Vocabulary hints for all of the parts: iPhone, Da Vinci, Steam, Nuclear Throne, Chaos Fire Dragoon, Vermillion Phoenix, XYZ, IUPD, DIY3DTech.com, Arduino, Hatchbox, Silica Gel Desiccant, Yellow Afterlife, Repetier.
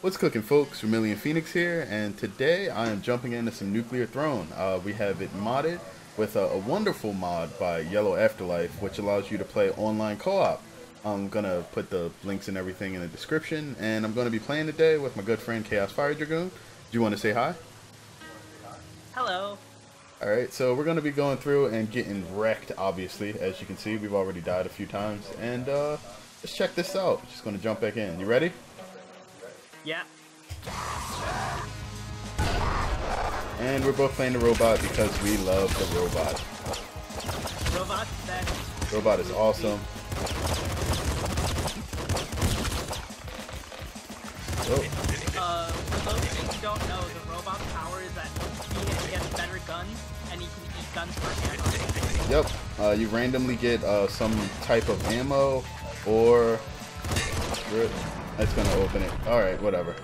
What's cooking, folks? Vermillion Phoenix here, and today I am jumping into some Nuclear Throne. We have it modded with a wonderful mod by Yellow Afterlife, which allows you to play online co-op. I'm gonna put the links and everything in the description, and I'm gonna be playing today with my good friend Chaos Fire Dragoon. Do you want to say hi? Hello. All right, so we're gonna be going through and getting wrecked. Obviously, as you can see, we've already died a few times, and let's check this out. Just gonna jump back in. You ready? Yeah. And we're both playing the robot because we love the robot. Robot is awesome. For those of you who don't know, the robot's power is that he gets better guns and he can eat guns for ammo. Yep. You randomly get some type of ammo or... That's gonna open it. Alright, whatever.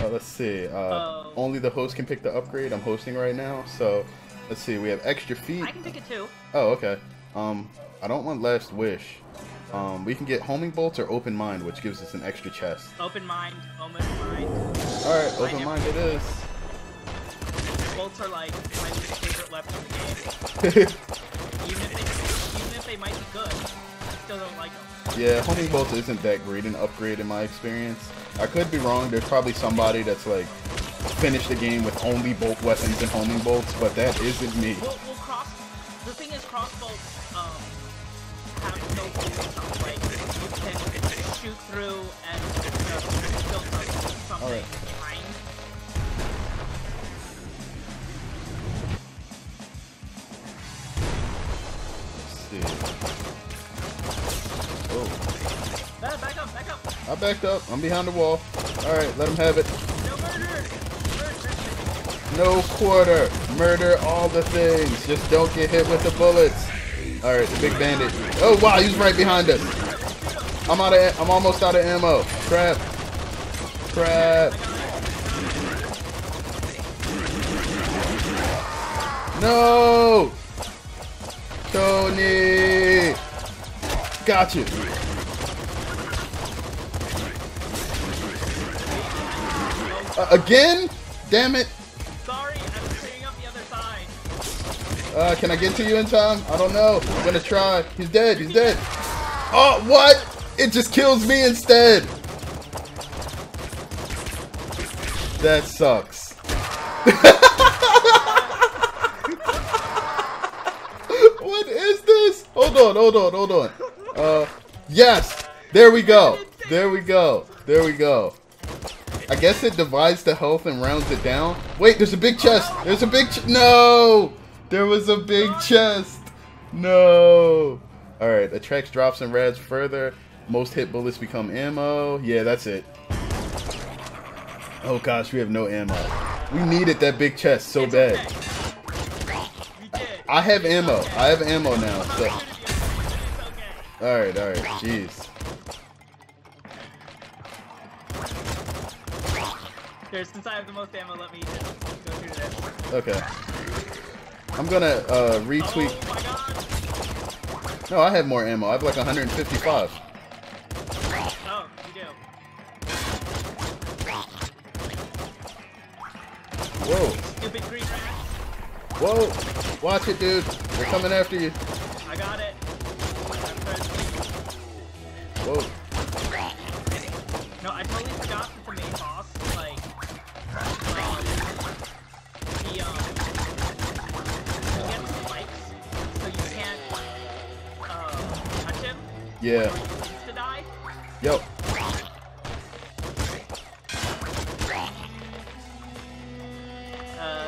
Let's see. Only the host can pick the upgrade. I'm hosting right now, so let's see. We have extra feet. I can pick it too. Oh, okay. I don't want last wish. We can get homing bolts or open mind, which gives us an extra chest. Open mind. Open mind. Alright, open mind it is. Bolts are like my least favorite weapon in the game. even if they might be good, I still don't like them. Yeah, homing bolts isn't that great an upgrade in my experience. I could be wrong, there's probably somebody that's like, finished the game with only bolt weapons and homing bolts, but that isn't me. We'll cross, the thing is cross bolts, have no bolts, like, you can shoot through and kill something behind. Let's see. Back up. I backed up. I'm behind the wall. Alright, let him have it. No murder! No quarter! Murder all the things! Just don't get hit with the bullets! Alright, the big bandit. Oh wow, he's right behind us! I'm almost out of ammo. Crap! No! Tony! Got you! Again? Damn it. Sorry, I was clearing up the other side. Can I get to you in time? I don't know. I'm gonna try. He's dead. He's dead. Oh, what? It just kills me instead. That sucks. What is this? Hold on. Yes. There we go. I guess it divides the health and rounds it down. Wait, there's a big chest. No! There was a big chest. No. All right, attracts drops and rads further. Most hit bullets become ammo. Yeah, that's it. Oh gosh, we have no ammo. We needed that big chest so bad. I have ammo. I have ammo now. So. All right. Jeez. Here, since I have the most ammo, let me just go through this. Okay. I'm gonna retweak. Oh my god! No, I have more ammo. I have like 155. Oh, you do. Whoa. Stupid green rat. Whoa! Watch it, dude. They're coming after you. I got it. Whoa. No, I totally forgot that the main boss. Yeah. Yep.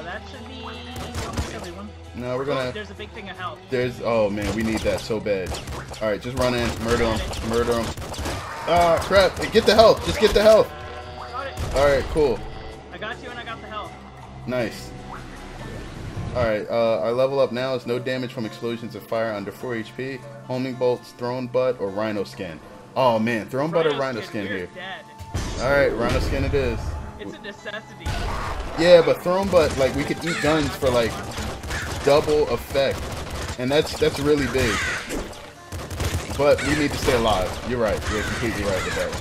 That should be almost everyone. No, we're gonna. There's a big thing of health. Oh man, we need that so bad. All right, just run in, murder him. Ah, crap! Get the health. Just get the health. Got it. All right, cool. I got you, and I got the health. Nice. Alright, our level up now is no damage from explosions of fire under 4 HP, homing bolts, thrown butt, or rhino skin. Oh man, thrown butt or rhino skin here. Alright, rhino skin it is. It's a necessity. Yeah, but thrown butt, like, we could eat guns for, like, double effect. And that's really big. But we need to stay alive. You're right. You're completely right with that.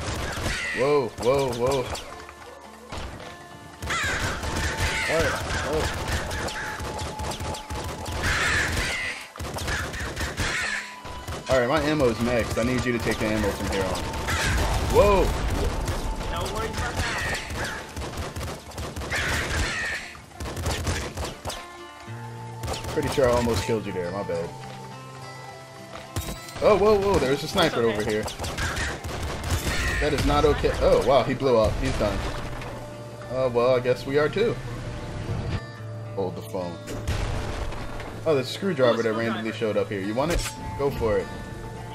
Whoa, whoa, whoa. Alright, oh. Alright, my ammo's next. I need you to take the ammo from here on. Whoa! No worries about that. Pretty sure I almost killed you there, my bad. Oh, whoa, whoa, there's a sniper over here. That is not okay. Oh, wow, he blew up. He's done. Well, I guess we are too. Hold the phone. Oh, the screwdriver that randomly showed up here. You want it? Go for it.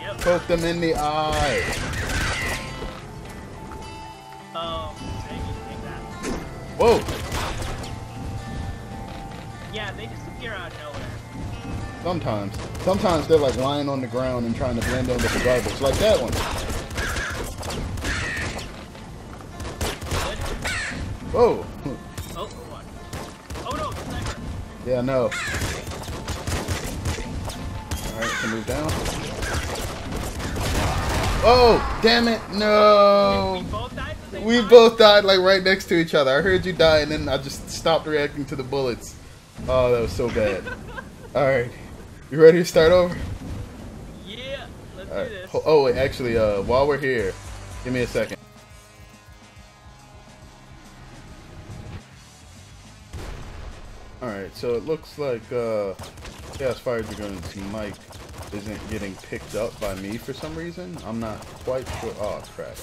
Yep. Poke them in the eye. Whoa. Yeah, they disappear out of nowhere. Sometimes they're like lying on the ground and trying to blend in with the garbage, like that one. Whoa. Oh. Oh no, it's sniper. Yeah, no. Alright, can move down. Oh, damn it, no. We both died like right next to each other. I heard you die and then I just stopped reacting to the bullets. Oh, that was so bad. Alright. You ready to start over? Yeah, let's do this. Oh wait, actually, while we're here, give me a second. Alright, so it looks like Chaos Fire Dragoon's mic isn't getting picked up by me for some reason. I'm not quite sure. Oh, crap.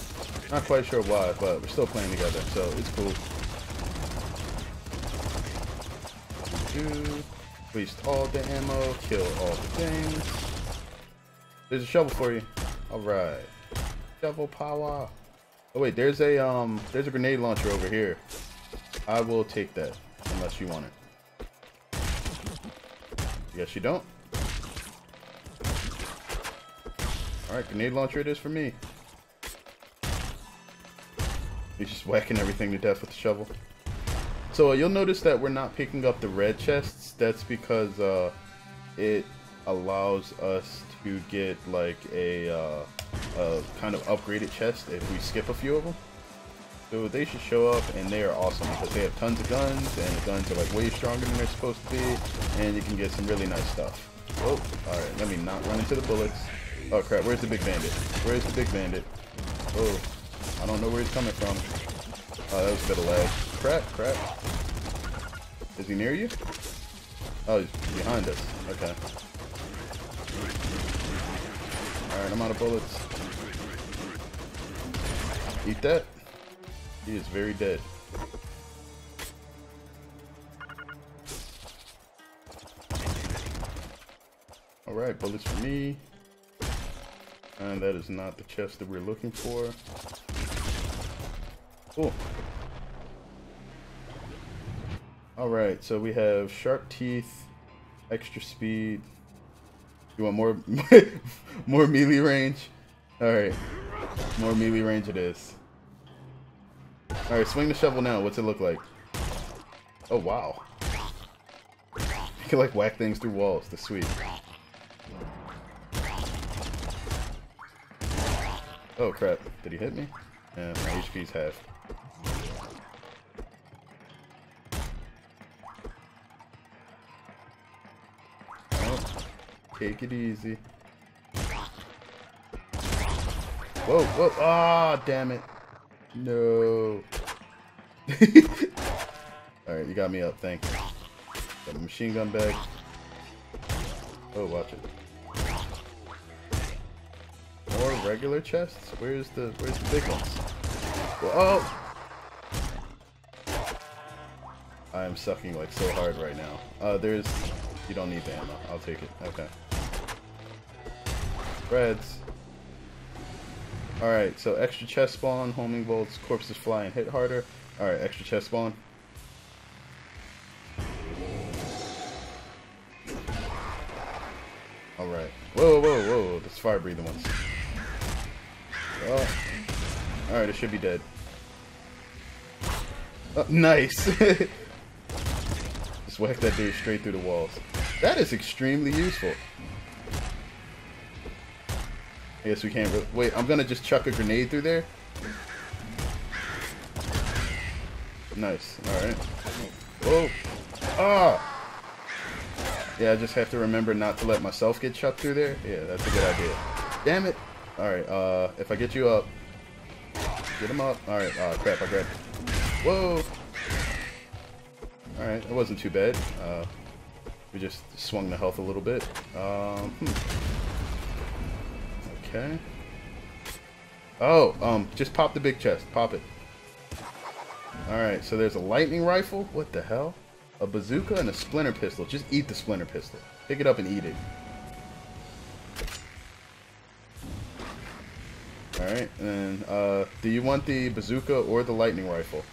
Not quite sure why, but we're still playing together, so it's cool. Waste all the ammo, kill all the things. There's a shovel for you. Alright. Shovel power. Oh wait, there's a grenade launcher over here. I will take that, unless you want it. Yes, you don't. Alright, grenade launcher it is for me. He's just whacking everything to death with the shovel. So you'll notice that we're not picking up the red chests. That's because it allows us to get like a kind of upgraded chest if we skip a few of them. So they should show up, and they are awesome because they have tons of guns, and the guns are like way stronger than they're supposed to be, and you can get some really nice stuff. Oh, alright, let me not run into the bullets. Oh crap, where's the big bandit? Where's the big bandit? Oh, I don't know where he's coming from. Oh, that was a bit of lag. Crap, crap. Is he near you? Oh, he's behind us. Okay. Alright, I'm out of bullets. Eat that. He is very dead. Alright, bullets for me. And that is not the chest that we're looking for. Cool. Alright, so we have sharp teeth, extra speed. You want more, more melee range? Alright, more melee range it is. Alright, swing the shovel now. What's it look like? Oh, wow. You can, like, whack things through walls. That's sweet. Oh, crap. Did he hit me? Yeah, my HP's half. Oh, take it easy. Whoa, whoa. Ah, damn it. No. Alright, you got me up, thank you. Got a machine gun bag. Oh, watch it. More regular chests? Where's the big ones? Oh! I am sucking like so hard right now. You don't need the ammo. I'll take it. Okay. Reds. Alright, so extra chest spawn, homing bolts, corpses fly and hit harder. Alright, extra chest spawn. Alright. Whoa, whoa, whoa, whoa. That's fire breathing ones. Oh. Alright, it should be dead. Oh, nice! Just whack that dude straight through the walls. That is extremely useful. I guess we can't really... Wait, I'm gonna just chuck a grenade through there? Nice. Alright. Whoa! Ah! Yeah, I just have to remember not to let myself get chucked through there. Yeah, that's a good idea. Damn it! Alright, if I get you up... Get him up. Alright, oh crap, I grabbed him. Whoa! Alright, that wasn't too bad. We just swung the health a little bit. Okay. Oh, just pop the big chest. Pop it. Alright, so there's a lightning rifle. What the hell? A bazooka and a splinter pistol. Just eat the splinter pistol. Pick it up and eat it. Alright, and do you want the bazooka or the lightning rifle?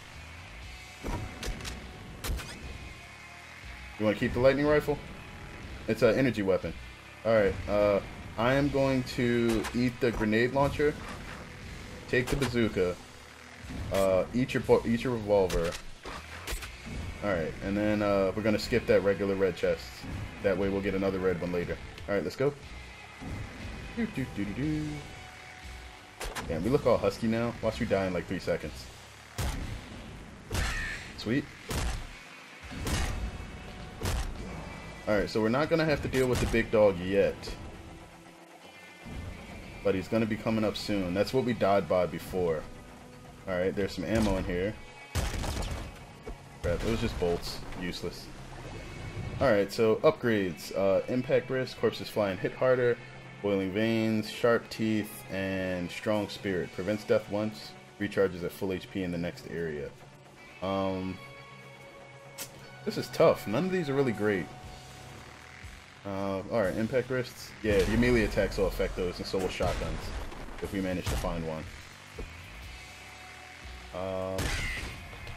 You want to keep the lightning rifle? It's an energy weapon. Alright, I am going to eat the grenade launcher. Take the bazooka. Eat your revolver. Alright, and then we're going to skip that regular red chest. That way we'll get another red one later. Alright, let's go. Damn, we look all husky now. Watch you die in like 3 seconds. Sweet. Alright, so we're not going to have to deal with the big dog yet. But he's going to be coming up soon. That's what we died by before. Alright, there's some ammo in here. Crap, it was just bolts. Useless. Alright, so upgrades. Impact wrist, corpses fly and hit harder, boiling veins, sharp teeth, and strong spirit. Prevents death once, recharges at full HP in the next area. This is tough. None of these are really great. Alright, impact wrists. Yeah, your melee attacks will affect those, and so will shotguns, if we manage to find one.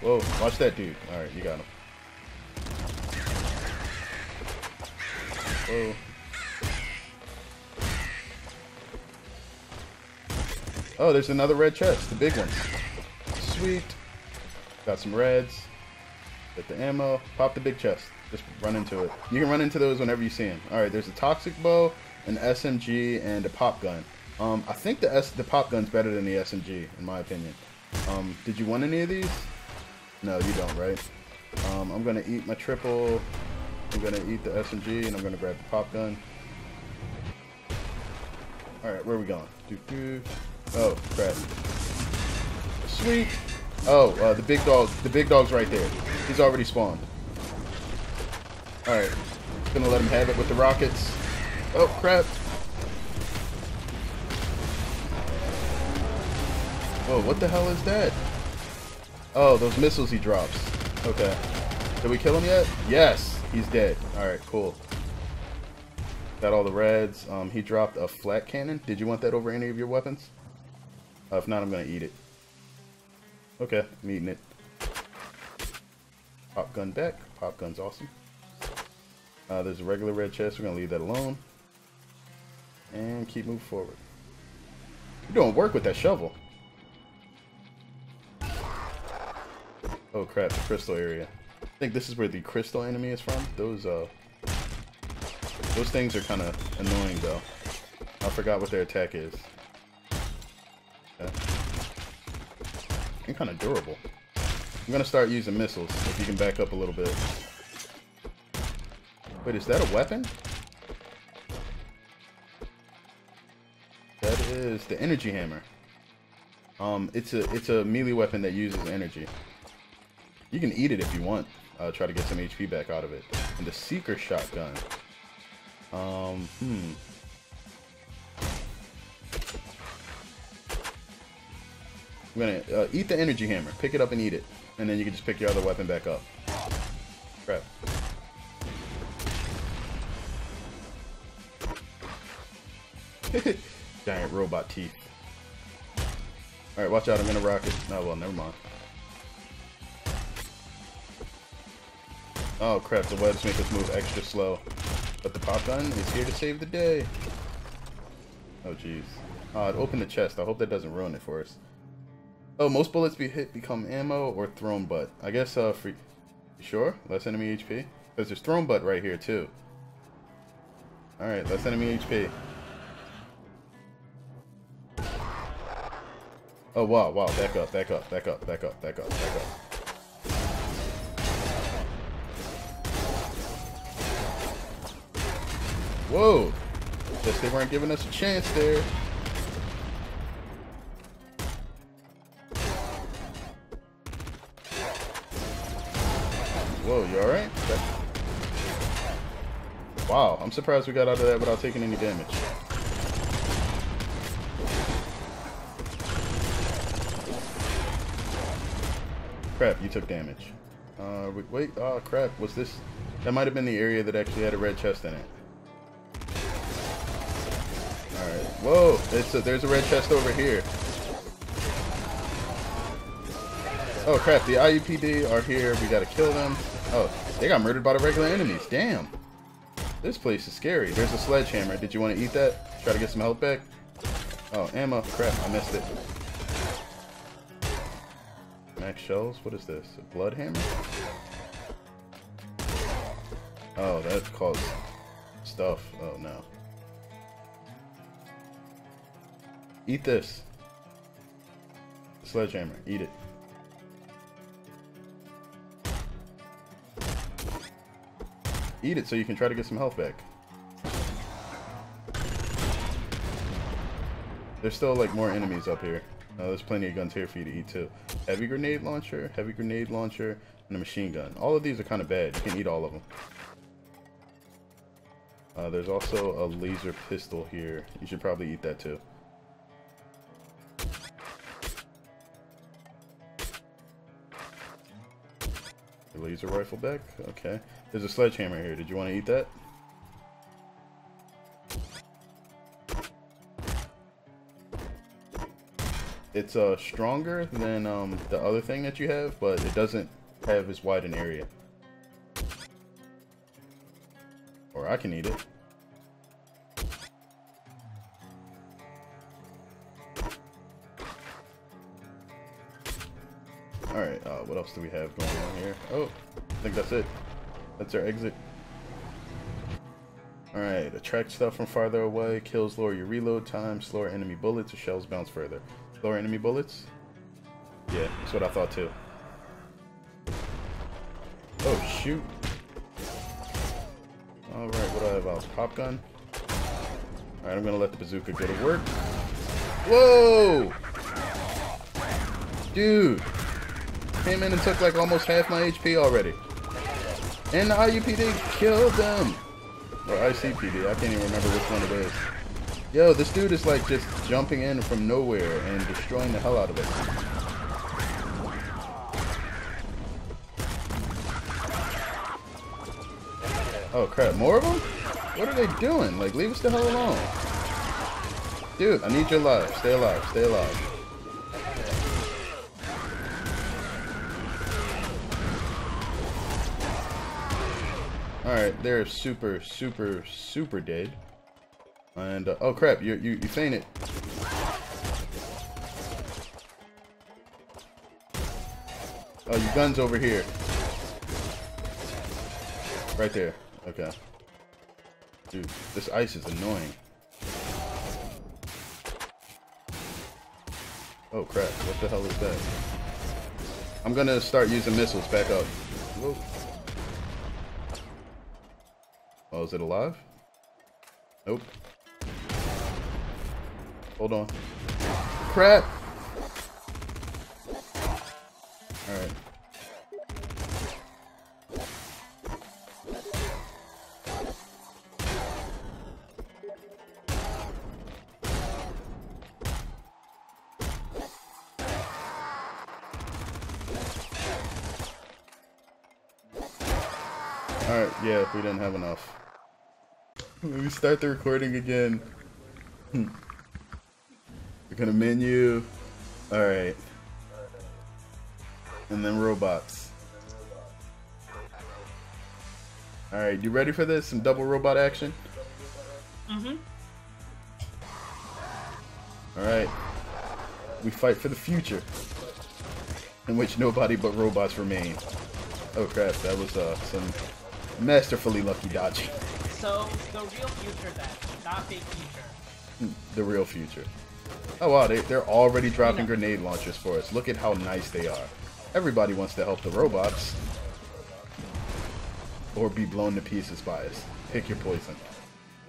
Whoa, watch that dude. Alright, you got him. Whoa. Oh, there's another red chest, the big one. Sweet. Got some reds. Get the ammo. Pop the big chest. Just run into it. You can run into those whenever you see them. Alright, there's a toxic bow, an SMG, and a pop gun. I think the pop gun's better than the SMG, in my opinion. Did you want any of these? No, you don't, right? I'm gonna eat my triple. I'm gonna eat the SMG, and I'm gonna grab the pop gun. Alright, where are we going? Doo-doo. Oh, crap. Sweet! Oh, the big dog. The big dog's right there. He's already spawned. Alright. Gonna let him have it with the rockets. Oh, crap. Whoa, what the hell is that? Oh, those missiles he drops. Okay. Did we kill him yet? Yes! He's dead. Alright, cool. Got all the reds. He dropped a flat cannon. Did you want that over any of your weapons? If not, I'm gonna eat it. Okay, I'm eating it. Pop gun back. Pop gun's awesome. There's a regular red chest. We're gonna leave that alone. And keep moving forward. You're doing work with that shovel. Oh crap, the crystal area. I think this is where the crystal enemy is from. Those things are kind of annoying though. I forgot what their attack is. Okay. They're kind of durable. I'm gonna start using missiles, if you can back up a little bit. Wait, is that a weapon? That is the energy hammer. It's a melee weapon that uses energy. You can eat it if you want. Try to get some HP back out of it. And the Seeker shotgun. I'm gonna eat the energy hammer. Pick it up and eat it, and then you can just pick your other weapon back up. Crap. Giant robot teeth. All right, watch out! I'm gonna rock it. No, well, never mind. Oh crap, the webs make us move extra slow. But the pop gun is here to save the day. Oh jeez. It opened the chest. I hope that doesn't ruin it for us. Oh, most bullets become ammo or thrown butt. I guess, free... You sure? Less enemy HP? Because there's thrown butt right here too. Alright, less enemy HP. Oh, wow, wow. Back up, back up, back up, back up, back up, back up. Whoa. Guess they weren't giving us a chance there. Whoa, you alright? Wow, I'm surprised we got out of that without taking any damage. Crap, you took damage. Wait, oh crap, was this... That might have been the area that actually had a red chest in it. Alright, whoa, there's a red chest over here. Oh crap, the IUPD are here, we gotta kill them. Oh, they got murdered by the regular enemies, damn. This place is scary. There's a sledgehammer, did you want to eat that? Try to get some health back? Oh, ammo, crap, I missed it. Max shells, what is this? A blood hammer? Oh, that caused stuff, oh no. Eat this. Sledgehammer, eat it. Eat it so you can try to get some health back. There's still like more enemies up here. There's plenty of guns here for you to eat too. Heavy grenade launcher, and a machine gun. All of these are kind of bad. You can eat all of them. There's also a laser pistol here. You should probably eat that too. Laser rifle back? Okay. There's a sledgehammer here. Did you want to eat that? It's stronger than the other thing that you have, but it doesn't have as wide an area. Or I can eat it. Alright, what else do we have going on here? Oh, I think that's it. That's our exit. Alright, attract stuff from farther away, kills lower your reload time, slower enemy bullets, or shells bounce further. Slower enemy bullets? Yeah, that's what I thought too. Oh, shoot. Alright, what do I have out? Pop gun. Alright, I'm gonna let the bazooka go to work. Whoa! Dude! Came in and took like almost half my HP already. And the IUPD killed them. Or ICPD, I can't even remember which one it is. Yo, this dude is like just jumping in from nowhere and destroying the hell out of it. Oh crap, more of them? What are they doing? Like, leave us the hell alone. Dude, I need your life. Stay alive, stay alive. Alright, they're super, super, super dead. And, oh crap, you fainted. Oh, your gun's over here. Right there. Okay. Dude, this ice is annoying. Oh crap, what the hell is that? I'm gonna start using missiles back up. Whoa. Oh, is it alive? Nope. Hold on. Crap! Alright. Alright, yeah, we didn't have enough. Let me start the recording again. We're gonna menu. Alright. And then robots. Alright, you ready for this? Some double robot action? Mm-hmm. Alright. We fight for the future, in which nobody but robots remain. Oh crap, that was some masterfully lucky dodging. So, the real future then, not fake future. The real future. Oh wow, they're already dropping grenade launchers for us. Look at how nice they are. Everybody wants to help the robots. Or be blown to pieces by us. Pick your poison.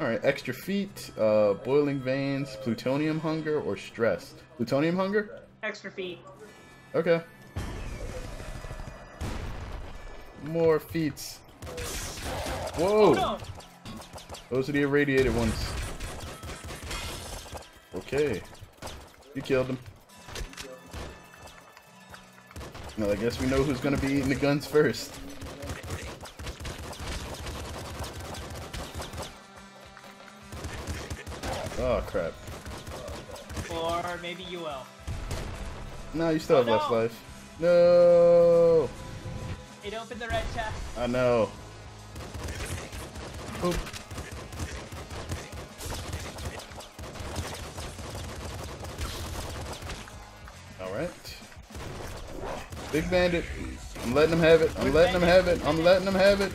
Alright, extra feet, boiling veins, plutonium hunger, or stress? Plutonium hunger? Extra feet. Okay. More feats. Whoa! Oh, no. Those are the irradiated ones. Okay. You killed them. Well, I guess we know who's gonna be eating the guns first. Oh, crap. Or maybe you will. Nah, you still have less life. No! It opened the red chest. I know. Oop. Alright. Big bandit. I'm letting him have it. I'm letting him have it. I'm letting him have it.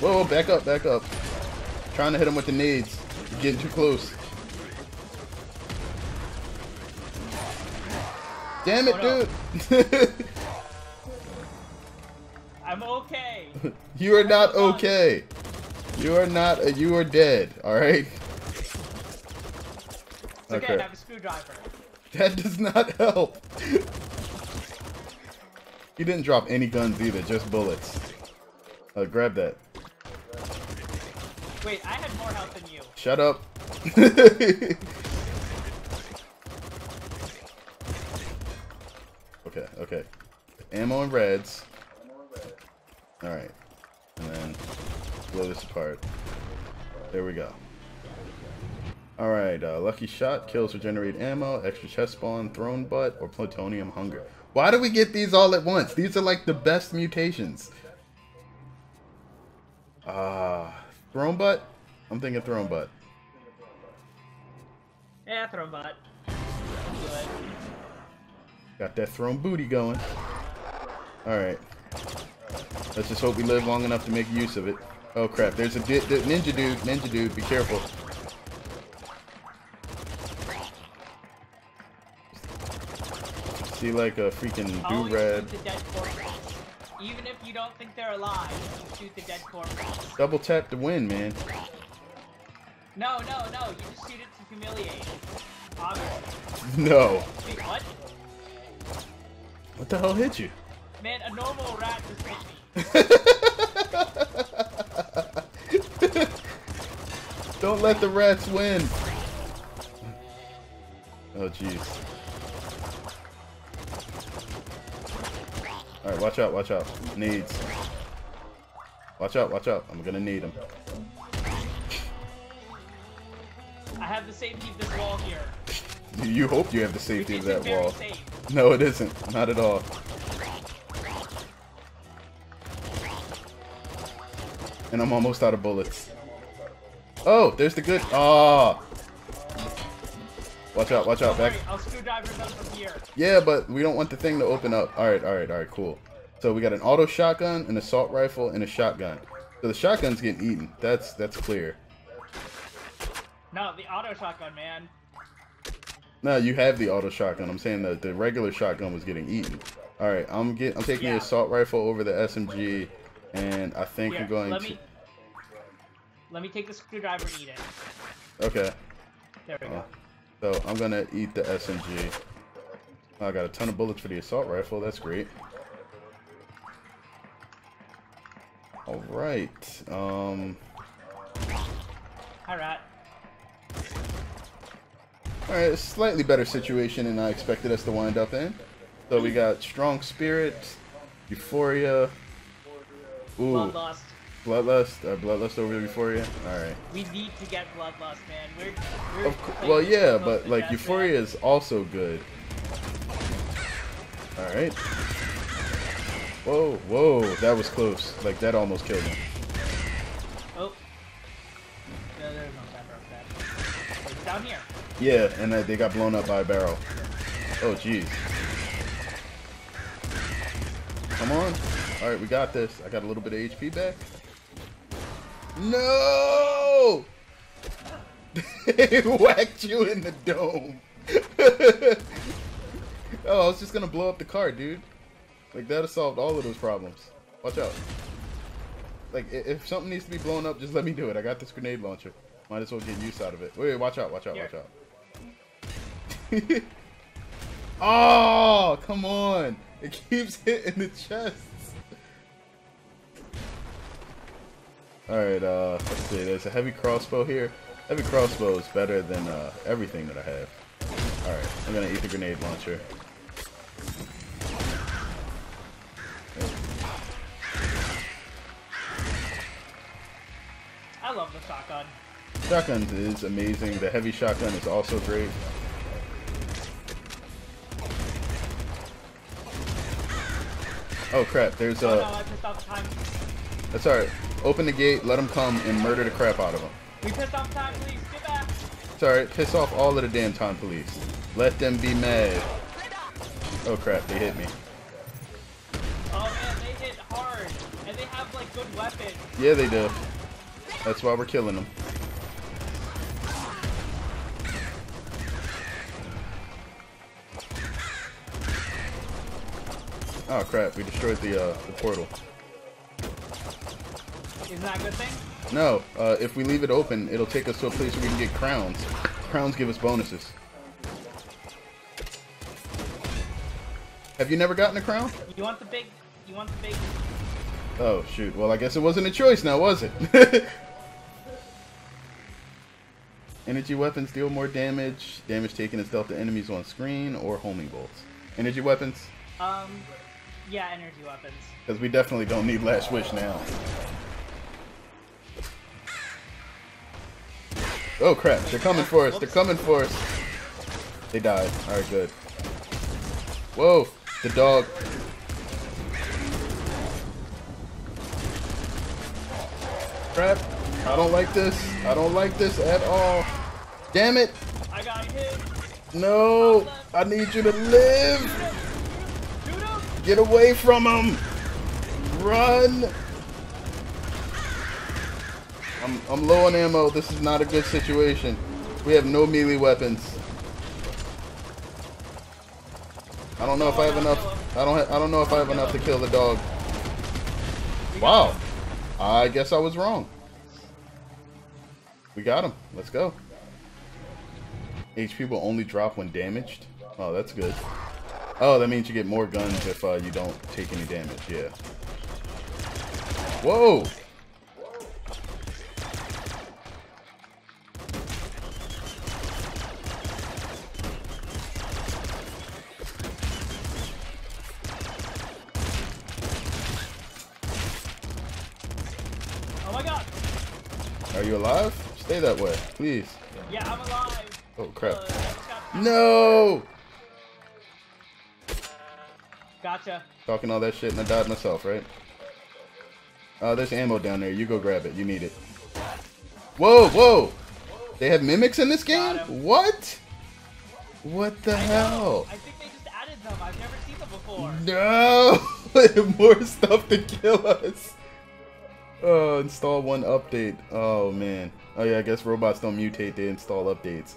Whoa, back up, back up. Trying to hit him with the nades. You're getting too close. Damn it, dude! I'm okay. You are not okay. You are not. You are dead. All right. It's okay. I have a screwdriver. That does not help. He didn't drop any guns either, just bullets. Grab that. Wait, I had more health than you. Shut up. Okay, okay. Ammo and reds. Alright. And then blow this apart. There we go. Alright, lucky shot, kills regenerate ammo, extra chest spawn, throne butt, or plutonium hunger. Why do we get these all at once? These are like the best mutations. Throne butt? I'm thinking throne butt. Yeah, throne butt. Good. Got that throne booty going. Alright. Let's just hope we live long enough to make use of it. Oh crap, there's a ninja dude. Ninja dude, be careful. See like a freaking do-rad. Even if you don't think they're alive, you shoot the dead corpse. Double tap to win, man. No, no, no. You just shoot it to humiliate. Obviously. No. Wait, what? What the hell hit you? Man, a normal rat just hit me. Don't let the rats win. Oh, jeez. Alright, watch out, watch out. Nades. Watch out, watch out. I'm gonna need him. I have the safety of this wall here. You hope you have the safety of that wall. Safe. No, it isn't. Not at all. And I'm almost out of bullets. Oh, there's the good. Ah. Watch out, watch out, back. I'll screwdriver them from here. Yeah, but we don't want the thing to open up. Alright, alright, alright, cool. So we got an auto shotgun, an assault rifle, and a shotgun. So the shotgun's getting eaten. That's clear. No, the auto shotgun, man. No, you have the auto shotgun. I'm saying that the regular shotgun was getting eaten. Alright, I'm taking the assault rifle over the SMG, and I think I'm going to... Let me take the screwdriver and eat it. Okay. There we go. So I'm gonna eat the SMG. Oh, I got a ton of bullets for the assault rifle. That's great. All right. All right. All right. A slightly better situation than I expected us to wind up in. So we got strong spirit, euphoria. Ooh. Bloodlust? Bloodlust over Euphoria? Alright. We need to get Bloodlust, man. We're well, yeah, but, like, Euphoria is also good. Alright. Whoa, whoa, that was close. Like, that almost killed me. Oh. No, there's no pepper up there. It's down here. Yeah, and they got blown up by a barrel. Oh, jeez. Come on. Alright, we got this. I got a little bit of HP back. No! It whacked you in the dome. Oh, I was just gonna blow up the car, dude. Like, that'd have solved all of those problems. Watch out. Like, if something needs to be blown up, just let me do it. I got this grenade launcher. Might as well get use out of it. Wait, watch out, watch out, watch out. Oh, come on. It keeps hitting the chests. Alright, let's see. There's a heavy crossbow here. Heavy crossbow is better than everything that I have. Alright, I'm gonna eat the grenade launcher. I love the shotgun. Shotgun is amazing. The heavy shotgun is also great. Oh crap, there's a... Oh, no, I pissed off time. That's alright. Open the gate, let them come, and murder the crap out of them. We pissed off time police, get back! It's alright, piss off all of the damn time police. Let them be mad. Oh crap, they hit me. Oh man, they hit hard. And they have like good weapons. Yeah, they do. That's why we're killing them. Oh crap, we destroyed the portal. Isn't that a good thing? No, if we leave it open, it'll take us to a place where we can get crowns. Crowns give us bonuses. Have you never gotten a crown? You want the big... Oh shoot, well I guess it wasn't a choice now, was it? Energy weapons deal more damage. Damage taken is dealt to enemies on screen or homing bolts. Energy weapons? Yeah, energy weapons. Because we definitely don't need Last Wish now. Oh crap, they're coming for us, they're coming for us. They died, alright good. Whoa, the dog. Crap, I don't like this, I don't like this at all. Damn it. I got hit. No, I need you to live. Shoot him. Shoot him. Get away from him. Run. I'm low on ammo. This is not a good situation. We have no melee weapons. I don't know if I have enough. I don't know if I have enough to kill the dog. Wow. I guess I was wrong. We got him. Let's go. HP will only drop when damaged. Oh, that's good. Oh, that means you get more guns if you don't take any damage. Yeah. Whoa. Are you alive? Stay that way, please. Yeah, I'm alive. Oh crap. No! Gotcha. Talking all that shit and I died myself, right? There's ammo down there. You go grab it. You need it. Whoa, whoa! They have mimics in this game? What? What the hell? I think they just added them. I've never seen them before. No! More stuff to kill us. Install one update. Oh man. Oh yeah, I guess robots don't mutate, they install updates.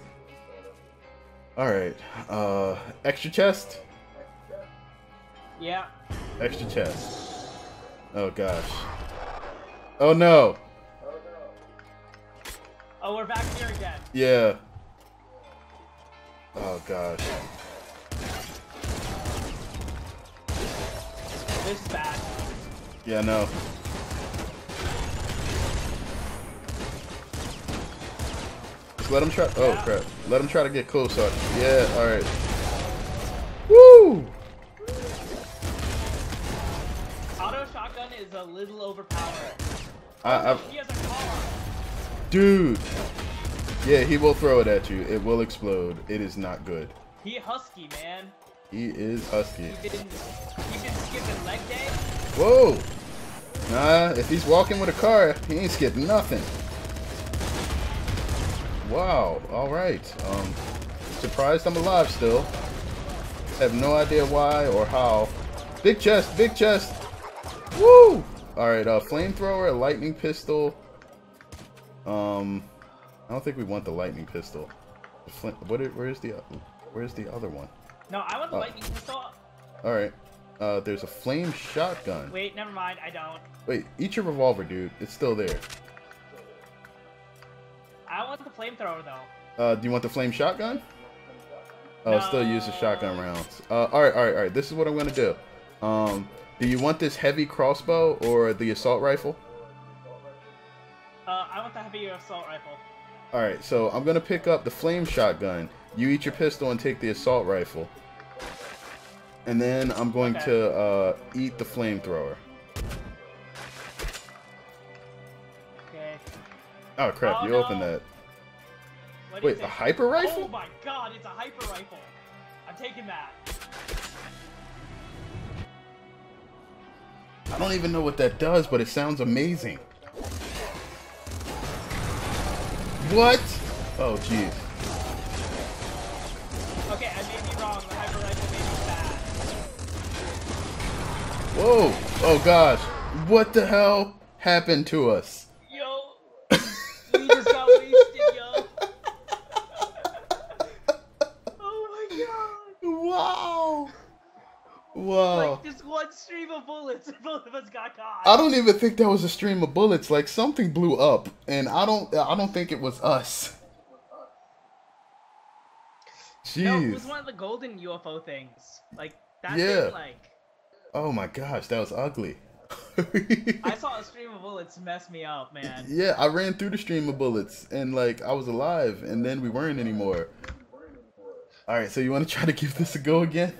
Alright. Extra chest? Yeah. Extra chest. Oh gosh. Oh no. Oh, we're back here again. Yeah. Oh gosh. This is bad. Yeah, no. Let him try. Oh crap! Let him try to get close on. Yeah. All right. Woo! Auto shotgun is a little overpowered. He has a car. Dude. Yeah, he will throw it at you. It will explode. It is not good. He husky, man. He is husky. He didn't skip a leg day. Whoa. Nah. If he's walking with a car, he ain't skipping nothing. Wow, alright. Surprised I'm alive still. Have no idea why or how. Big chest, big chest! Woo! Alright, flamethrower, lightning pistol. I don't think we want the lightning pistol. Flint, where's the other one? No, I want the lightning pistol. All right. There's a flame shotgun. Wait, never mind. I don't. Wait, eat your revolver, dude. It's still there. I want the flamethrower, though. Do you want the flame shotgun? Oh, no. Still use the shotgun rounds. All right. This is what I'm gonna do. Do you want this heavy crossbow or the assault rifle? I want the heavy assault rifle. All right, so I'm gonna pick up the flame shotgun. You eat your pistol and take the assault rifle. And then I'm going to eat the flamethrower. Okay. Oh crap! Oh, you opened that. Wait, a hyper rifle? Oh my god, it's a hyper rifle. I'm taking that. I don't even know what that does, but it sounds amazing. What? Oh, jeez. Okay, I may be wrong. The hyper rifle may be bad. Whoa! Oh gosh! What the hell happened to us? Yo! We just got wasted, yo! Oh my god! Wow! Wow! Like this one stream of bullets, both of us got caught. I don't even think that was a stream of bullets. Like something blew up, and I don't think it was us. Jeez. No, it was one of the golden UFO things. Like that thing, like. Oh my gosh, that was ugly. I saw a stream of bullets mess me up, man. Yeah, I ran through the stream of bullets, and like I was alive, and then we weren't anymore. All right, so you want to try to give this a go again?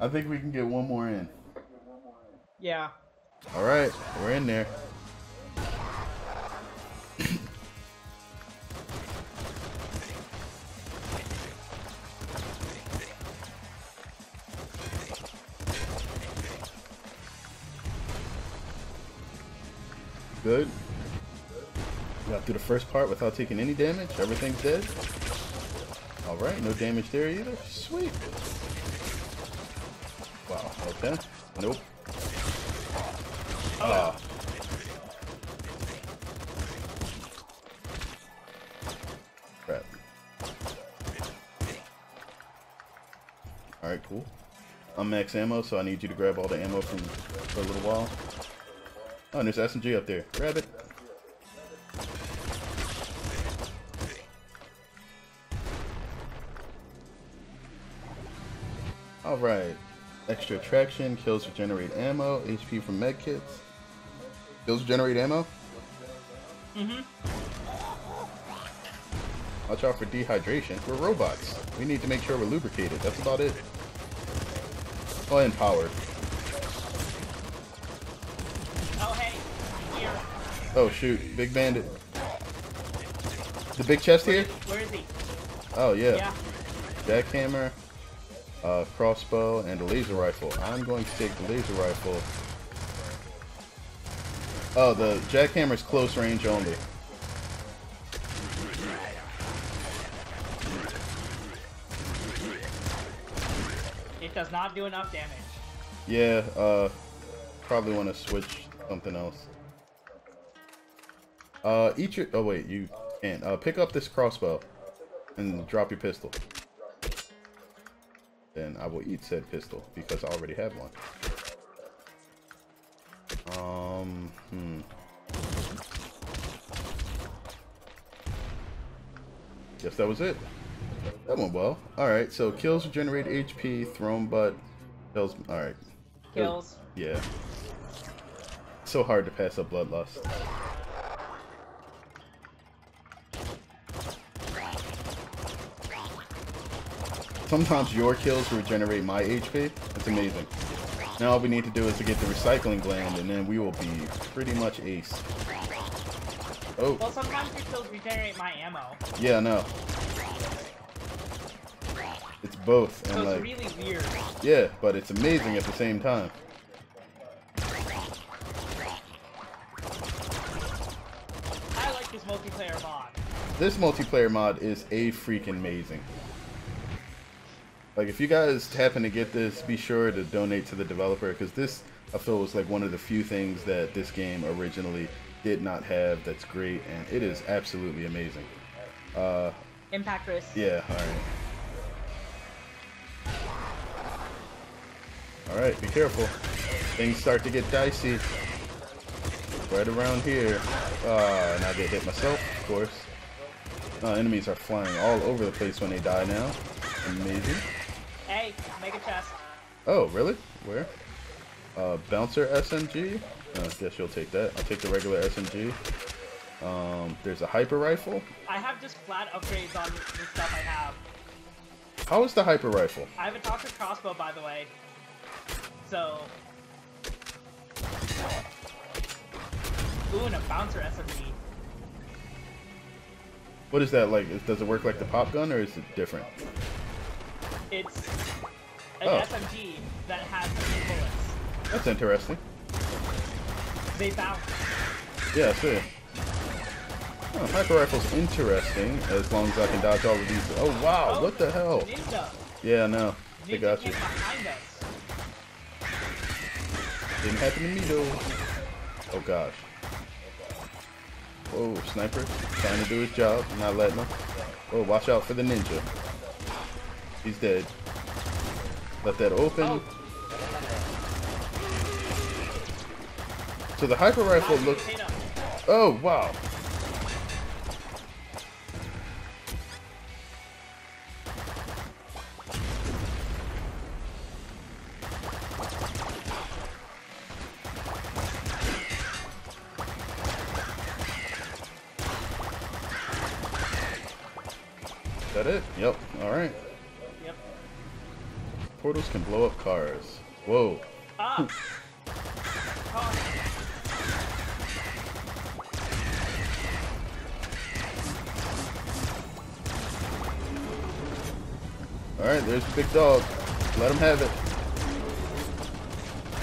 I think we can get one more in. Yeah. All right, we're in there. Good. Got through the first part without taking any damage. Everything's dead. All right, no damage there either. Sweet. Wow, okay. Nope. Ah. Crap. Alright, cool. I'm max ammo, so I need you to grab all the ammo for a little while. Oh, and there's SMG up there. Grab it. Alright. Extra attraction, kills regenerate ammo, HP from medkits. Kills regenerate ammo? Mm-hmm. Watch out for dehydration. We're robots. We need to make sure we're lubricated. That's about it. Oh, and power. Oh, hey. Here. Oh, shoot. Big bandit. The big chest here? Where is he? Oh, yeah. Jackhammer. Crossbow and a laser rifle. I'm going to take the laser rifle. Oh, the jackhammer's close range only. It does not do enough damage. Yeah, probably want to switch something else. Eat your. Oh wait, you can't. Pick up this crossbow and drop your pistol. Then I will eat said pistol because I already have one. Guess that was it. That went well. All right. So kills regenerate HP. Thrown butt. Kills. All right. Kills. Yeah. So hard to pass up bloodlust. Sometimes your kills regenerate my HP. It's amazing. Now all we need to do is to get the recycling gland, and then we will be pretty much ace. Oh. Well, sometimes your kills regenerate my ammo. Yeah, no. It's both. And so it's like, really weird. Yeah, but it's amazing at the same time. I like this multiplayer mod. This multiplayer mod is a freaking amazing. Like, if you guys happen to get this, be sure to donate to the developer, because this, I feel, was like one of the few things that this game originally did not have that's great, and it is absolutely amazing. Impact risk. Yeah, alright. Alright, be careful. Things start to get dicey. Right around here. And I get hit myself, of course. Enemies are flying all over the place when they die now. Amazing. Hey, mega chest. Oh, really? Where? Bouncer SMG? I guess you'll take that. I'll take the regular SMG. There's a hyper rifle. I have just flat upgrades on the stuff I have. How is the hyper rifle? I have a toxic crossbow, by the way. So... Ooh, and a bouncer SMG. What is that like? Does it work like the pop gun, or is it different? It's an SMG that has 2 bullets. That's interesting. They bounce. Yeah, sure. Oh, hyper rifle's interesting, as long as I can dodge all of these. Oh wow, oh, what the hell? Ninja. Yeah, no, ninja they got you. Didn't happen to me though. Oh gosh. Oh, sniper, trying to do his job, not letting him. Oh, watch out for the ninja. He's dead. Let that open. Oh. So the hyper rifle looks... Oh, wow. Is that it? Yep. Alright. Yep. Portals can blow up cars. Whoa. Ah. Alright, there's the big dog. Let him have it.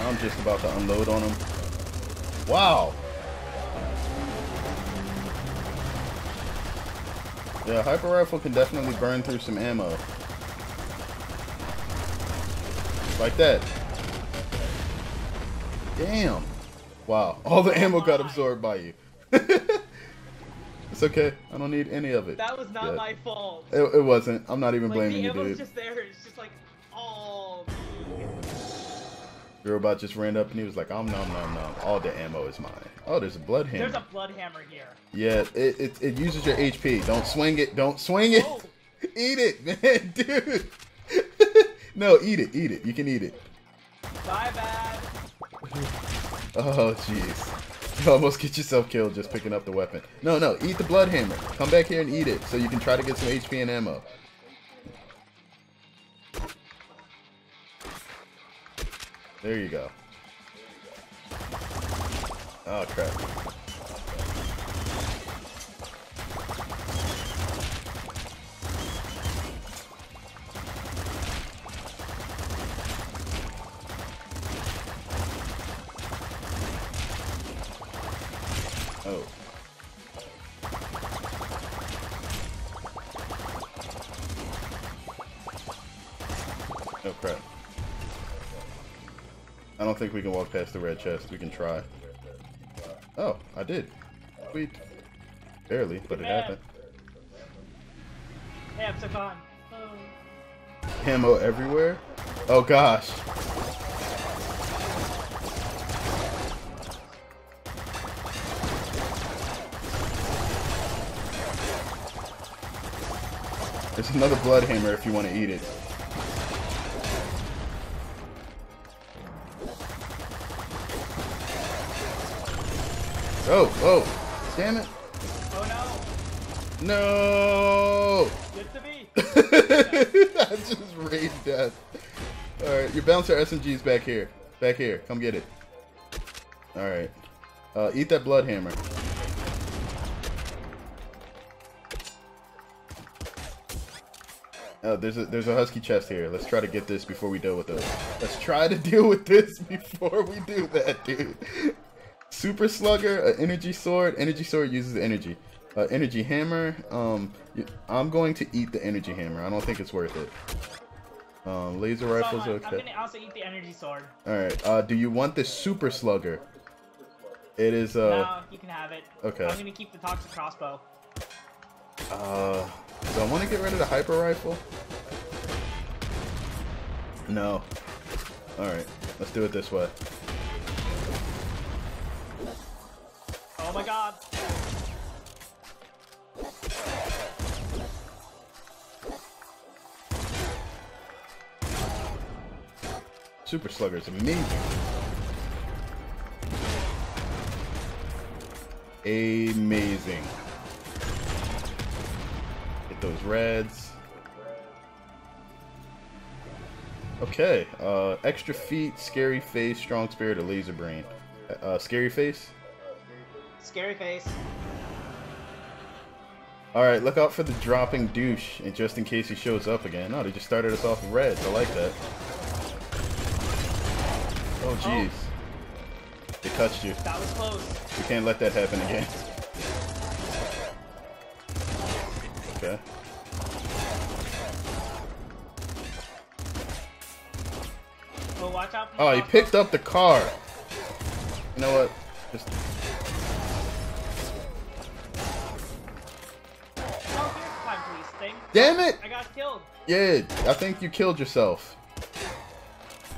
I'm just about to unload on him. Wow! Yeah, hyper rifle can definitely burn through some ammo. Like that. Damn. Wow, all the ammo got absorbed by you. It's okay. I don't need any of it. That was not my fault. It wasn't. I'm not even blaming you, dude. The ammo's just there. It's just like, oh, dude. The robot just ran up and he was like, "Om nom nom nom. All the ammo is mine." Oh, there's a blood hammer. There's a blood hammer here. Yeah, it uses your HP. Don't swing it. Don't swing it. Oh. Eat it, man, dude. No, eat it. Eat it. You can eat it. Bye, bad. Oh, jeez. You almost get yourself killed just picking up the weapon. No, no, eat the blood hammer. Come back here and eat it so you can try to get some HP and ammo. There you go. Oh, crap. Oh. Oh crap. I don't think we can walk past the red chest. We can try. Oh, I did. Sweet. Barely, but it happened. Hey, I'm so gone. Ammo everywhere? Oh gosh. There's another blood hammer if you want to eat it. Oh, oh, damn it. Oh no. No. Good to be. That's just rage death. Alright, your bouncer SMG's back here. Back here. Come get it. Alright. Eat that blood hammer. Oh, there's a husky chest here. Let's try to get this before we deal with those. Let's try to deal with this before we do that, dude. Super slugger, an energy sword. Energy sword uses energy. Energy hammer. I'm going to eat the energy hammer. I don't think it's worth it. Laser rifles. Okay. I'm gonna also eat the energy sword. All right. Do you want the super slugger? It is, No, you can have it. Okay. I'm gonna keep the toxic crossbow. Do I want to get rid of the hyper rifle? No. Alright, let's do it this way. Oh my god! Super Slugger is amazing. Get those reds. Okay. Extra feet, scary face, strong spirit, or laser brain. Scary face. Scary face. All right. Look out for the dropping douche, and just in case he shows up again. No, they just started us off with reds. I like that. Oh jeez. Oh. They touched you. That was close. We can't let that happen again. Okay. Well, watch out. Oh, he picked up the car. You know what? Just... Oh, here's my police thing. Damn it! I got killed. Yeah, I think you killed yourself.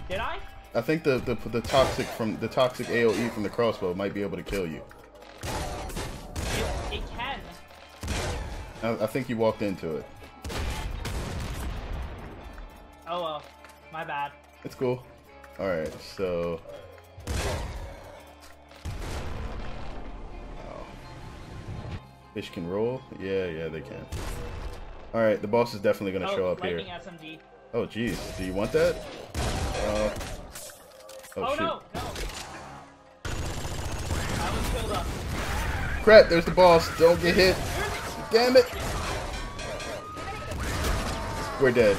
Did I? I think the toxic AOE from the crossbow might be able to kill you. It can. I think you walked into it. Oh well, my bad. It's cool. All right, so. Oh. Fish can roll. Yeah, yeah, they can. All right, the boss is definitely gonna show up here. SMG. Oh geez, do you want that? Oh shoot. No, no. I was filled up. Crap, there's the boss. Don't get hit. Damn it. We're dead.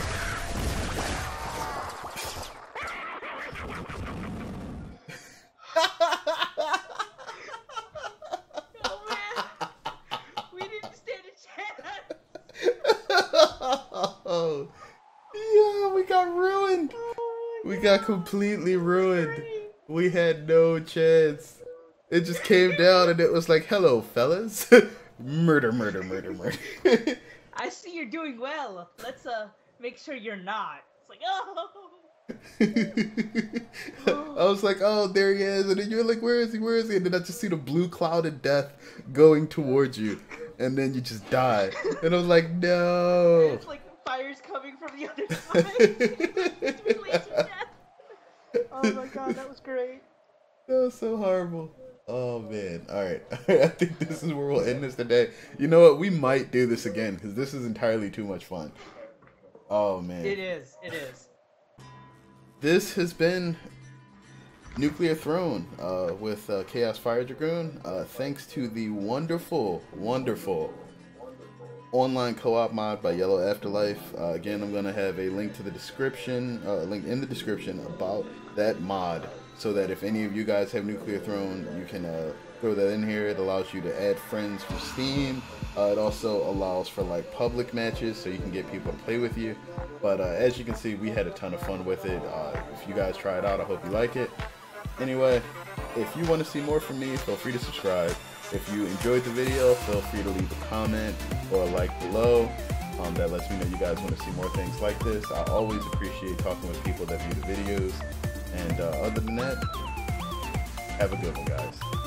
Oh, man. We didn't stand a chance. Yeah, we got ruined. We got completely ruined. We had no chance. It just came down and it was like, hello, fellas. Murder, murder, murder, murder. I see you're doing well. Let's make sure you're not. It's like, oh. I was like, oh, there he is. And then you're like, where is he? Where is he? And then I just see the blue cloud of death going towards you. And then you just die. And I was like, no. It's like fire's coming from the other side. Oh my god, that was great. That was so horrible. Oh man. Alright. I think this is where we'll end this today. You know what? We might do this again because this is entirely too much fun. Oh man. It is. It is. This has been Nuclear Throne with Chaos Fire Dragoon. Thanks to the wonderful, wonderful online co-op mod by Yellow Afterlife. Again, I'm going to have a link to the description, link in the description about that mod, so that if any of you guys have Nuclear Throne, you can throw that in here. It allows you to add friends from Steam. It also allows for like public matches, so you can get people to play with you. But as you can see, we had a ton of fun with it. If you guys try it out, I hope you like it. Anyway, if you want to see more from me, feel free to subscribe. If you enjoyed the video, feel free to leave a comment or a like below. That lets me know you guys want to see more things like this. I always appreciate talking with people that view the videos. And other than that, have a good one, guys.